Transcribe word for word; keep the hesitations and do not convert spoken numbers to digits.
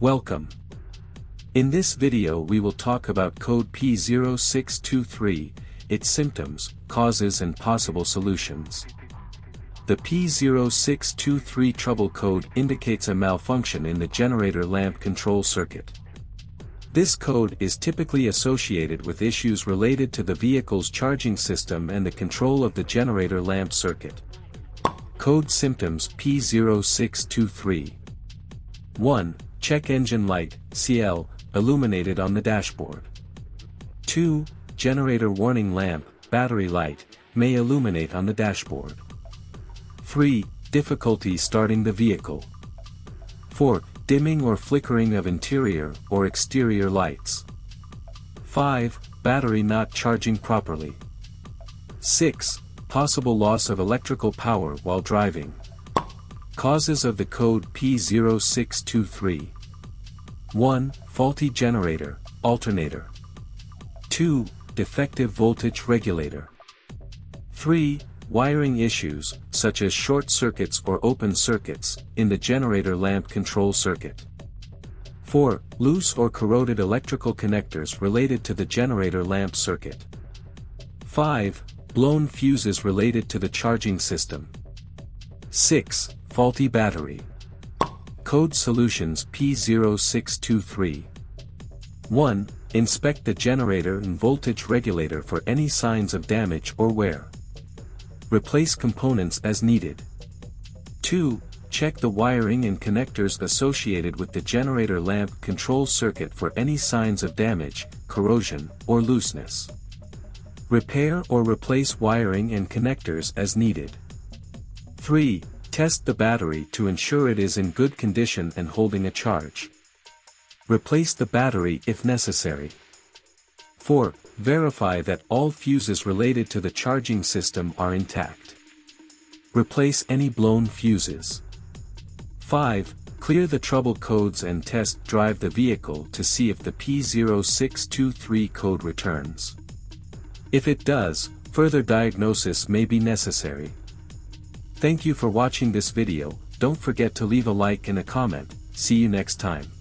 Welcome. In this video we will talk about code P zero six two three, its symptoms, causes and possible solutions. The P zero six two three trouble code indicates a malfunction in the generator lamp control circuit. This code is typically associated with issues related to the vehicle's charging system and the control of the generator lamp circuit. Code symptoms P zero six two three. one. Check engine light, C L, illuminated on the dashboard. two. Generator warning lamp, battery light, may illuminate on the dashboard. three. Difficulty starting the vehicle. four. Dimming or flickering of interior or exterior lights. five. Battery not charging properly. six. Possible loss of electrical power while driving. Causes of the code P zero six two three. one. Faulty generator, alternator. two. Defective voltage regulator. three. Wiring issues, such as short circuits or open circuits, in the generator lamp control circuit. four. Loose or corroded electrical connectors related to the generator lamp circuit. five. Blown fuses related to the charging system. six. Faulty battery. Code solutions P zero six two three. one. Inspect the generator and voltage regulator for any signs of damage or wear. Replace components as needed. two. Check the wiring and connectors associated with the generator lamp control circuit for any signs of damage, corrosion, or looseness. Repair or replace wiring and connectors as needed. three. Test the battery to ensure it is in good condition and holding a charge. Replace the battery if necessary. four. Verify that all fuses related to the charging system are intact. Replace any blown fuses. five. Clear the trouble codes and test drive the vehicle to see if the P zero six two three code returns. If it does, further diagnosis may be necessary. Thank you for watching this video. Don't forget to leave a like and a comment. See you next time.